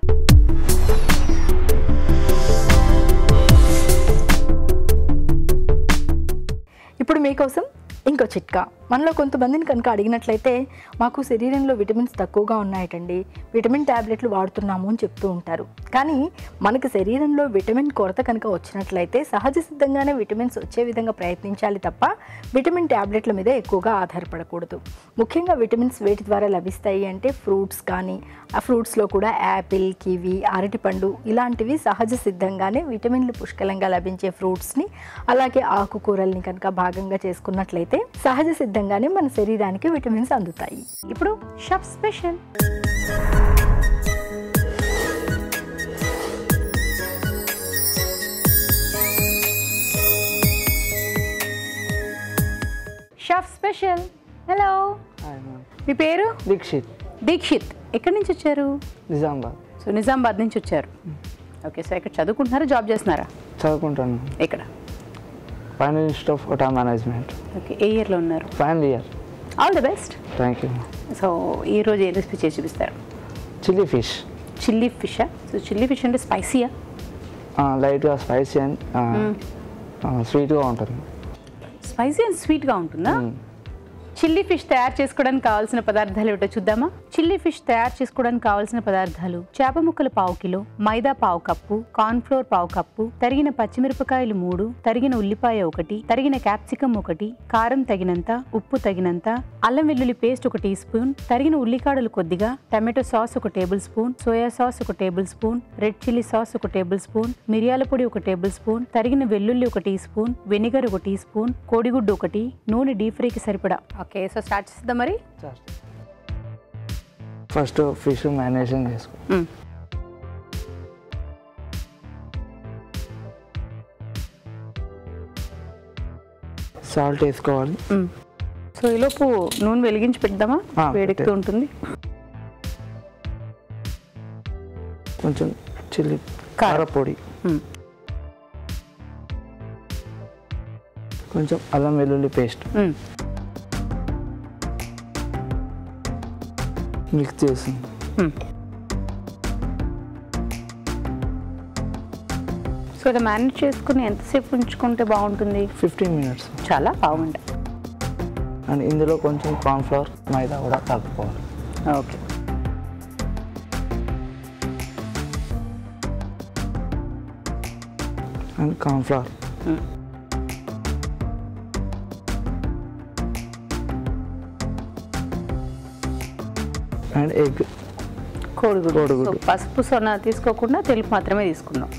ఇప్పుడు మీకోసం ఇంకో చిట్కా మనలో కొంతమందిని కనుక అడిగినట్లయితే మాకు శరీరంలో విటమిన్స్ తక్కువగా ఉన్నాయటండి విటమిన్ ట్యాబ్లెట్లు వాడుతున్నాము అని చెప్తూ ఉంటారు కానీ మనకు శరీరంలో విటమిన్ కొరత కనుక వచ్చినట్లయితే సహజ సిద్ధంగానే విటమిన్స్ వచ్చే విధంగా ప్రయత్నించాలి తప్ప విటమిన్ ట్యాబ్లెట్ల మీద ఎక్కువగా ఆధారపడకూడదు ముఖ్యంగా విటమిన్స్ వేటి ద్వారా లభిస్తాయి అంటే ఫ్రూట్స్ కానీ ఆ ఫ్రూట్స్లో కూడా యాపిల్ కివి అరటిపండు ఇలాంటివి సహజ సిద్ధంగానే విటమిన్లు పుష్కలంగా లభించే ఫ్రూట్స్ని అలాగే ఆకుకూరల్ని కనుక భాగంగా చేసుకున్నట్లయితే సహజ సిద్ధ గానే మన శరీరానికి విటమిన్స్ అందుతాయి ఇప్పుడు chef special chef special hello మీ పేరు దీక్షిత్ దీక్షిత్ ఎక్కడి నుంచి వచ్చారు నిజామాబాద్ సో నిజామాబాద్ నుంచి వచ్చారు ఓకే సో ఇక్కడ చదువుకుంటున్నారా జాబ్ చేస్తున్నారా చదువుకుంటాను ఇక్కడ final year of hotel management okay ఏ ఇయర్లో ఉన్నారు final year all the best thank you so ఈ రోజు ఏ రెసిపీ చేసి చూపిస్తారు chilli fish chilli fish so chilli fish అంటే స్పైసీయా లైట్గా స్పైసీ అండ్ స్వీట్గా ఉంటుంది స్పైసీ అండ్ స్వీట్గా ఉంటుందా చిల్లీ ఫిష్ తయారు చేసుకోవడానికి కావాల్సిన పదార్థాలు ఏమిటో చూద్దామా చిల్లీ ఫిష్ తయారు చేసుకోవడానికి కావాల్సిన పదార్థాలు చేప ముక్కలు పావు కిలో మైదా పావు కప్పు కార్న్ఫ్లోర్ పావు కప్పు తరిగిన పచ్చిమిరపకాయలు మూడు తరిగిన ఉల్లిపాయ ఒకటి తరిగిన క్యాప్సికం ఒకటి కారం తగినంత ఉప్పు తగినంత అల్లం వెల్లుల్లి పేస్ట్ ఒక టీ స్పూన్ తరిగిన ఉల్లికాడలు కొద్దిగా టమాటో సాస్ ఒక టేబుల్ స్పూన్ సోయా సాస్ ఒక tablespoon red chilli sauce ఒక టేబుల్ స్పూన్ మిరియాల పొడి ఒక టేబుల్ స్పూన్ తరిగిన వెల్లుల్లి ఒక టీ స్పూన్ వెనిగర్ ఒక టీ స్పూన్ కోడిగుడ్డు ఒకటి నూనె డీప్ ఫ్రైకి సరిపడా ఓకే సో స్టార్ట్ చేద్దాం మరి ఫస్ట్ ఫిష్ మ్యారినేషన్ చేసుకో సాల్ట్ వేసుకోవాలి సో ఈలోపు నూనె వెలిగించి పెడదామా వేడెక్కుతూ ఉంటుంది కొంచెం చిల్లీ కారపొడి కొంచెం అల్లం వెల్లుల్లి పేస్ట్ మిక్స్ చేసి సో ఇలా మేనేజ్ చేసుకుని ఎంతసేపు ఉంచుకుంటే బాగుంటుంది ఫిఫ్టీన్ మినిట్స్ చాలా బాగుంటుంది అండ్ ఇందులో కొంచెం కార్న్ ఫ్లోర్ మైదా కూడా కలుపుకోవాలి okay and corn flour and egg కోడిగుడ్డు పసుపు సొన తీసుకోకుండా తెలుపు మాత్రమే తీసుకున్నాం.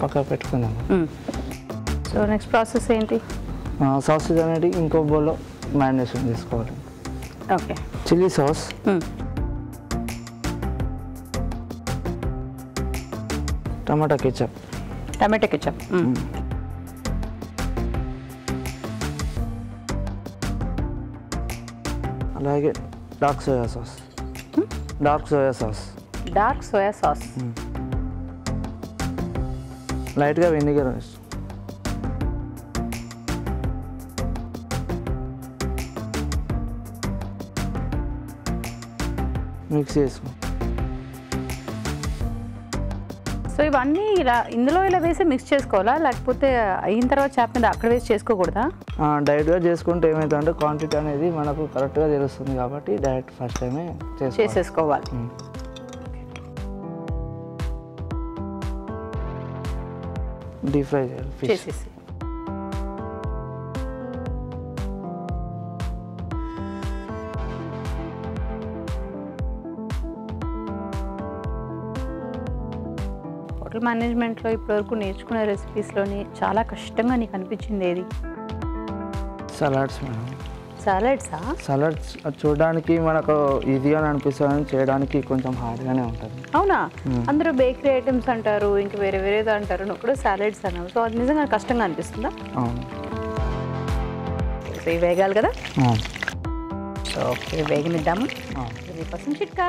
పక్క పెట్టుకున్నాం. సో నెక్స్ట్ ప్రాసెస్ ఏంటి? సాసేజ్ అనేది ఇంకో బౌల్లో మ్యారినేషన్ చేసుకోవాలి. Okay, chilli sauce, tomato ketchup, tomato ketchup, అలాగే dark soya sauce, dark soya sauce, dark soya sauce, లైట్గా వెనిగర్ వేస్తాం. మిక్స్ చేసుకో. సో ఇవన్నీ ఇలా ఇందులో ఇలా వేసి మిక్స్ చేసుకోవాలా, లేకపోతే అయిన తర్వాత చేప మీద అక్కడ వేసి చేసుకోకూడదా? డైరెక్ట్గా చేసుకుంటే ఏమవుతుందంటే క్వాంటిటీ అనేది మనకు కరెక్ట్గా తెలుస్తుంది కాబట్టి డైరెక్ట్ ఫస్ట్ టైమే చేసేసుకోవాలి. డీప్ ఫ్రై చేసేసి మేనేజ్మెంట్లో ఇప్పటివరకు నేర్చుకున్న రెసిపీస్లోని చాలా కష్టంగా నీకు అనిపించింది ఏది? Salads madam. సలాడ్సా? సలాడ్స్ చూడడానికి మనకు ఈజీగా అనిపిస్తుంది, చేయడానికి కొంచెం హార్డ్గానే ఉంటుంది. అవునా? అందరూ బేకరీ ఐటమ్స్ అంటారు, ఇంకా వేరే వేరేది అంటారు, ఒకడు సలాడ్స్ అన్నారు. సో అది నిజంగా కష్టంగా అనిపిస్తుందా? అవును. ఇవి వేగాలి కదా? ఓకే, వేగనిద్దాము. కోసం చిట్కా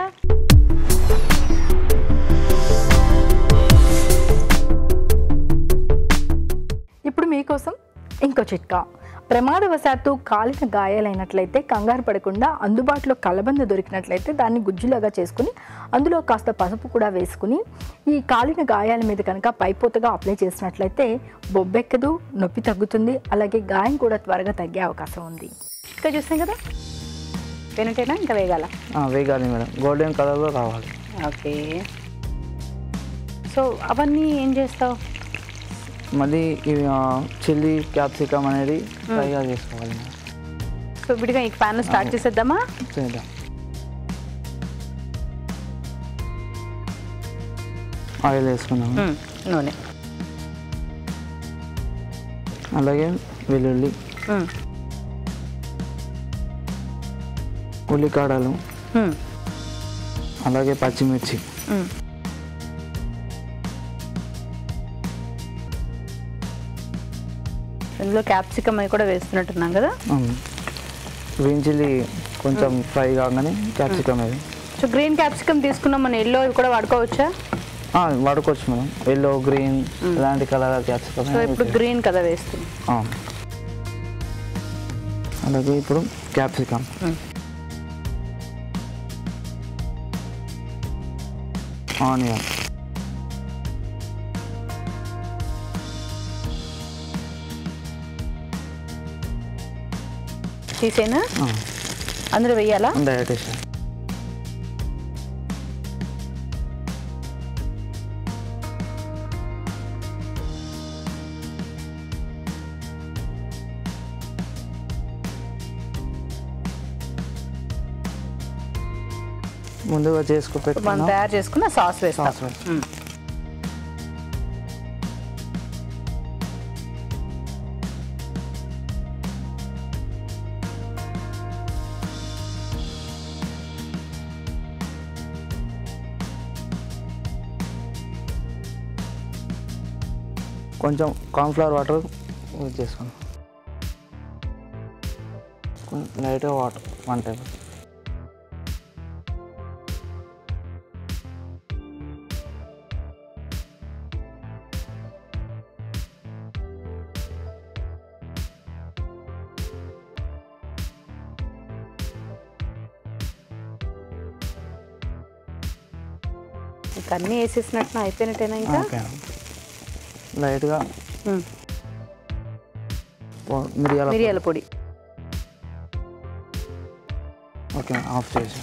మీకోసం ఇంకో చిట్కా. ప్రమాదవశాత్తు కాలిన గాయాలైనట్లయితే కంగారు పడకుండా అందుబాటులో కలబంద దొరికినట్లయితే దాన్ని గుజ్జులాగా చేసుకుని అందులో కాస్త పసుపు కూడా వేసుకుని ఈ కాలిన గాయాల మీద కనుక పైపోతగా అప్లై చేసినట్లయితే బొబ్బెక్కదు, నొప్పి తగ్గుతుంది, అలాగే గాయం కూడా త్వరగా తగ్గే అవకాశం ఉంది. ఇంకా చూస్తాం కదా, వెనుటేనా ఇంకా వేగాల? వేగాలి మేడం, గోల్డెన్ కలర్లో రావాలి. ఓకే, సో అవన్నీ ఏం చేస్తావు? మళ్ళీ చిల్లీ క్యాప్సికమ్ అనేది ఫ్రైగా చేసుకోవాలి. సో విడిగా ఈ ప్యాన్ స్టార్ట్ చేసేద్దామా? చేద్దాం. ఆయిల్ వేసుకున్నాము, నూనె, అలాగే వెల్లుల్లి, ఉల్లికాడలు, అలాగే పచ్చిమిర్చి, ఇందులో క్యాప్సికమ్ అవి కూడా వేస్తున్నట్టున్నాం కదా? గ్రీన్ చిల్లీ కొంచెం ఫ్రై కాగానే క్యాప్సికమ్ అవి. సో గ్రీన్ క్యాప్సికమ్ తీసుకున్నాం మనం, ఎల్లో ఇవి కూడా వాడుకోవచ్చా? వాడుకోవచ్చు మేడం, ఎల్లో గ్రీన్ ఇలాంటి కలర్ క్యాప్సికమ్. సో ఇప్పుడు గ్రీన్ కదా వేస్తున్నాం. అలాగే ఇప్పుడు క్యాప్సికమ్, ఆనియన్, తీసేనా అందరూ వెయ్యాలా? ముందుగా చేసుకో మనం తయారు చేసుకున్న సాస్ వేస్తాం. కొంచెం కార్న్ఫ్లవర్ వాటర్ యూజ్ చేసుకున్నాం, లైట్గా వాటర్ వన్ టేబుల్. ఇంకా అన్నీ వేసేసినట్టు అయిపోయినట్టేనా? ఇంకా లైట్గా మిరియాల మిరియాల పొడి. ఓకే, ఆఫ్ చేసి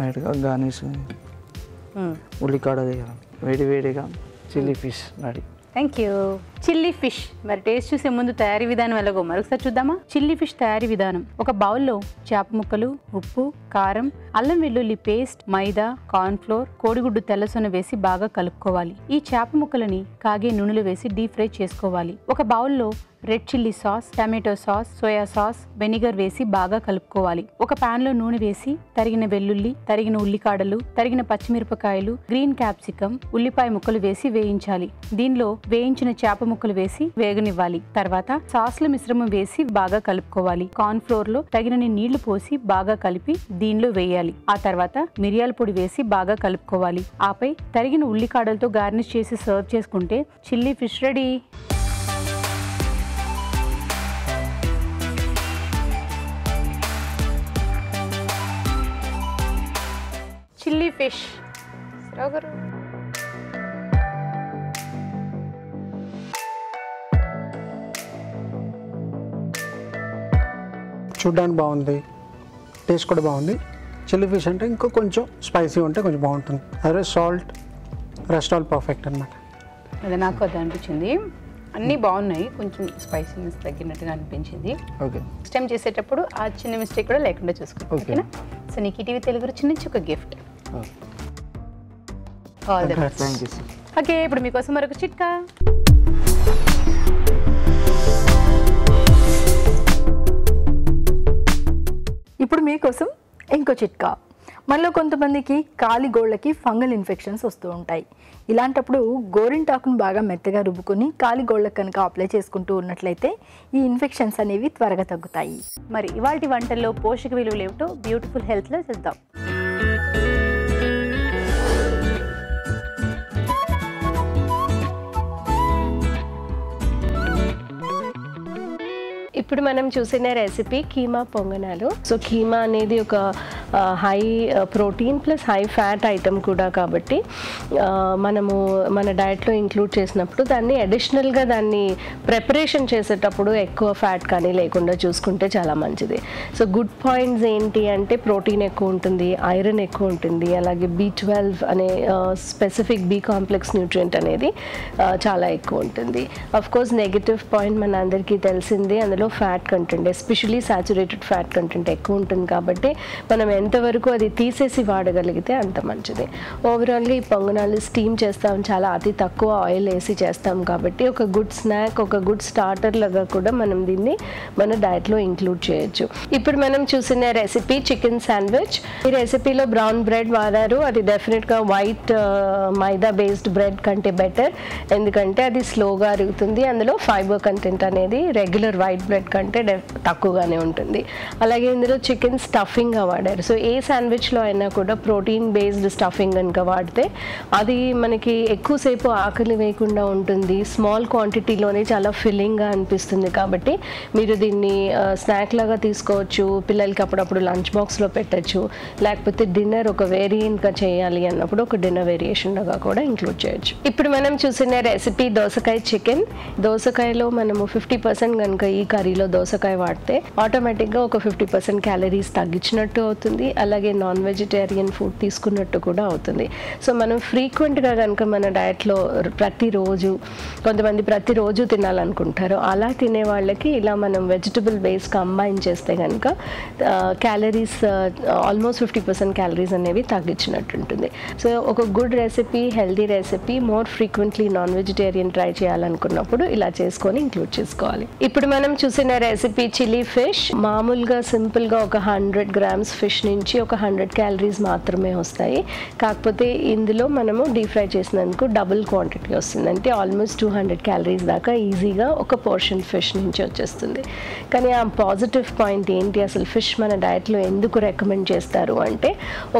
లైట్ గా గార్నిష్ ఉల్లికాడ వేయాలి వేడి వేడిగా chilli fish ready thank you chilli fish मैं टेस्ट चूसे मुझे तैयारी विधान वालों मरकसार चूदा चिल्ली फिश तैयारी विधान बउल्लो चाप मुक्कलू उप्पु कारम अल्लम वेलुल्ली पेस्ट मैदा कॉर्न फ्लोर कोडिगुड्डु तेलसोन वेसी बागा कलुपुकोवाली चाप मुक्कलनी कागे नूनलो वेसी डीप फ्राई चेसुकोवाली बउल्लो red chilli sauce tomato sauce soya sauce vinegar वेसी बागा कलुपुकोवाली पैन लो नूने वेसी तरिगिन वेल्लुल्ली तरिगिन उल्लिकाडलु तरिगिन पच्चिमिरपकायलु ग्रीन कैप्सिकम उल्लिपाय मुक्कलु वेसी वेयिंचाली दीनिलो वेयिंचिन चाप ముక్కలు వేసి వేగనివ్వాలి తర్వాత సాస్ల మిశ్రమం వేసి బాగా కలుపుకోవాలి కార్న్ ఫ్లోర్ లో తగినన్ని నీళ్లు పోసి బాగా కలిపి దీనిలో వేయాలి ఆ తర్వాత మిరియాల పొడి వేసి బాగా కలుపుకోవాలి ఆపై తరిగిన ఉల్లికాడలతో గార్నిష్ చేసి సర్వ్ చేసుకుంటే chilli fish ready. Chilli fish సరగరు చూడడానికి బాగుంది టేస్ట్ కూడా బాగుంది చిల్లీ ఫిష్ అంటే ఇంకా కొంచెం స్పైసీ ఉంటే కొంచెం బాగుంటుంది అదే సాల్ట్ రెస్టాల్ పర్ఫెక్ట్ అన్నమాట అది నాకు అలా అనిపిస్తుంది అన్నీ బాగున్నాయి కొంచెం స్పైసీనెస్ తగ్గినట్టుగా అనిపించింది ఓకే నెక్స్ట్ టైం చేసేటప్పుడు ఆ చిన్న మిస్టేక్ కూడా లేకుండా చూసుకోండి ఓకేనా సో నికి టీవీ తెలుగు రుచి నుంచి ఒక gift all the best thank you sir okay ఇప్పుడు మీ కోసం మరొక చిట్కా ఇప్పుడు మీ కోసం ఇంకో చిట్కా మనలో కొంతమందికి కాలి గోళ్ళకి ఫంగల్ ఇన్ఫెక్షన్స్ వస్తూ ఉంటాయి ఇలాంటప్పుడు గోరింటాకును బాగా మెత్తగా రుబ్బుకొని కాలి గోళ్ళకి కనుక అప్లై చేసుకుంటూ ఉన్నట్లయితే ఈ ఇన్ఫెక్షన్స్ అనేవి త్వరగా తగ్గుతాయి। మరి ఇవాల్టి వంటల్లో పోషక విలువలు ఏమిటో బ్యూటిఫుల్ హెల్త్ లో చూద్దాం। ఇప్పుడు మనం చూసిన రెసిపీ కీమా పొంగనాలు। సో కీమా అనేది ఒక high protein plus high fat item కూడా కాబట్టి మనము మన డైట్లో ఇంక్లూడ్ చేసినప్పుడు దాన్ని అడిషనల్గా దాన్ని ప్రిపరేషన్ చేసేటప్పుడు ఎక్కువ ఫ్యాట్ కానీ లేకుండా చూసుకుంటే చాలా మంచిది। సో గుడ్ పాయింట్స్ ఏంటి అంటే ప్రోటీన్ ఎక్కువ ఉంటుంది, ఐరన్ ఎక్కువ ఉంటుంది, అలాగే బి ట్వెల్వ్ అనే స్పెసిఫిక్ బి కాంప్లెక్స్ న్యూట్రియంట్ అనేది చాలా ఎక్కువ ఉంటుంది। అఫ్కోర్స్ నెగిటివ్ పాయింట్ మన అందరికీ తెలిసింది, అందులో fat content especially saturated fat content ఎక్కువ ఉంటుంది కాబట్టి మనం ఎంతవరకు అది తీసేసి వాడగలిగితే అంత మంచిది। ఓవరాల్గా ఈ పొంగనాలు స్టీమ్ చేస్తాం, చాలా అతి తక్కువ ఆయిల్ వేసి చేస్తాం కాబట్టి ఒక గుడ్ స్నాక్ ఒక గుడ్ స్టార్టర్ లాగా కూడా మనం దీన్ని మన డైట్లో ఇంక్లూడ్ చేయొచ్చు। ఇప్పుడు మనం చూసిన రెసిపీ చికెన్ శాండ్విచ్, ఈ రెసిపీలో బ్రౌన్ బ్రెడ్ వాడారు, అది డెఫినెట్గా వైట్ మైదా బేస్డ్ బ్రెడ్ కంటే బెటర్ ఎందుకంటే అది స్లోగా అరుగుతుంది, అందులో ఫైబర్ కంటెంట్ అనేది రెగ్యులర్ వైట్ బ్రెడ్ కంటే తక్కువగానే ఉంటుంది। అలాగే ఇందులో చికెన్ స్టఫింగ్గా వాడారు, సో ఏ శాండ్విచ్లో అయినా కూడా ప్రోటీన్ బేస్డ్ స్టఫింగ్ కనుక వాడితే అది మనకి ఎక్కువసేపు ఆకలి వేయకుండా ఉంటుంది, స్మాల్ క్వాంటిటీలోనే చాలా ఫిల్లింగ్గా అనిపిస్తుంది కాబట్టి మీరు దీన్ని స్నాక్ లాగా తీసుకోవచ్చు, పిల్లలకి అప్పుడప్పుడు లంచ్ బాక్స్లో పెట్టచ్చు, లేకపోతే డిన్నర్ ఒక వేరియంట్గా చేయాలి అన్నప్పుడు ఒక డిన్నర్ వేరియేషన్ లాగా కూడా ఇంక్లూడ్ చేయొచ్చు। ఇప్పుడు మనం చూసిన రెసిపీ దోసకాయ చికెన్, దోసకాయలో మనము ఫిఫ్టీ పర్సెంట్ కనుక ఈ కర్రీలో దోసకాయ వాడితే ఆటోమేటిక్గా ఒక ఫిఫ్టీ పర్సెంట్ క్యాలరీస్ తగ్గించినట్టు అవుతుంది, అలాగే నాన్ వెజిటేరియన్ ఫుడ్ తీసుకున్నట్టు కూడా అవుతుంది। సో మనం ఫ్రీక్వెంట్గా కనుక మన డైట్లో ప్రతిరోజు కొంతమంది ప్రతిరోజు తినాలనుకుంటారు, అలా తినే వాళ్ళకి ఇలా మనం వెజిటబుల్ బేస్ కంబైన్ చేస్తే కనుక calories almost fifty percent calories అనేవి తగ్గించినట్టు ఉంటుంది। సో ఒక good recipe healthy recipe more frequently non vegetarian try చేయాలనుకున్నప్పుడు ఇలా చేసుకొని ఇంక్లూడ్ చేసుకోవాలి। ఇప్పుడు మనం చూసిన రెసిపీ చిల్లీ ఫిష్, మామూలుగా సింపుల్గా ఒక హండ్రెడ్ గ్రామ్స్ ఫిష్ నుంచి ఒక హండ్రెడ్ క్యాలరీస్ మాత్రమే వస్తాయి, కాకపోతే ఇందులో మనము డీప్ ఫ్రై చేసినందుకు డబుల్ క్వాంటిటీ వస్తుంది, అంటే ఆల్మోస్ట్ టూ హండ్రెడ్ క్యాలరీస్ దాకా ఈజీగా ఒక పోర్షన్ ఫిష్ నుంచి వచ్చేస్తుంది। కానీ ఆ పాజిటివ్ పాయింట్ ఏంటి, అసలు ఫిష్ మన డైట్లో ఎందుకు రికమెండ్ చేస్తారు అంటే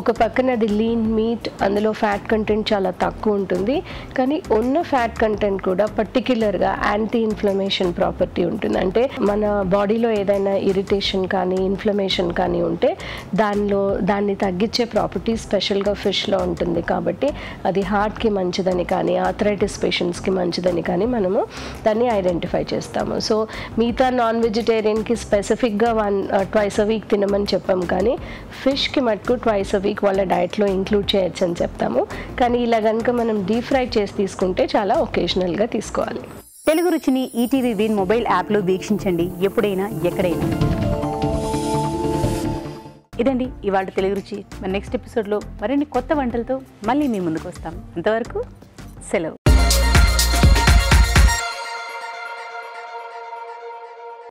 ఒక పక్కన అది లీన్ మీట్, అందులో ఫ్యాట్ కంటెంట్ చాలా తక్కువ ఉంటుంది, కానీ ఉన్న ఫ్యాట్ కంటెంట్ కూడా పర్టిక్యులర్గా యాంటీ ఇన్ఫ్లమేషన్ ప్రాపర్టీ ఉంటుంది, అంటే మన బాడీలో ఏదైనా ఇరిటేషన్ కానీ ఇన్ఫ్లమేషన్ కానీ ఉంటే దాని దానిలో దాన్ని తగ్గించే ప్రాపర్టీ స్పెషల్ గా ఫిష్ లో ఉంటుంది కాబట్టి అది హార్ట్ కి మంచిదని కానీ ఆర్థరైటిస్ పేషెంట్స్ కి మంచిదని కానీ మనము దాన్ని ఐడెంటిఫై చేస్తాము. సో మిగతా నాన్ వెజిటేరియన్ కి స్పెసిఫిక్ గా వన్ ట్వైస్ అ వీక్ తినమని చెప్పాం కానీ ఫిష్ కి మట్టుకు ట్వైస్ అ వీక్ వాళ్ళ డైట్ లో ఇంక్లూడ్ చేయొచ్చు అని చెప్తాము. కానీ ఇలా గనుక మనం డీప్ ఫ్రై చేసి తీసుకుంటే చాలా ఒకేషనల్ గా తీసుకోవాలి. తెలుగు రుచిని ఈటీవీ విన్ మొబైల్ యాప్ లో వీక్షించండి ఎప్పుడైనా ఎక్కడైనా. ఇదండి ఇవాళ తెలుగు రుచి. మన నెక్స్ట్ ఎపిసోడ్లో మరిన్ని కొత్త వంటలతో మళ్ళీ మీ ముందుకు వస్తాం. అంతవరకు సెలవు.